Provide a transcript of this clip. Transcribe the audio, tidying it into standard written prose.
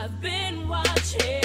I've been watching.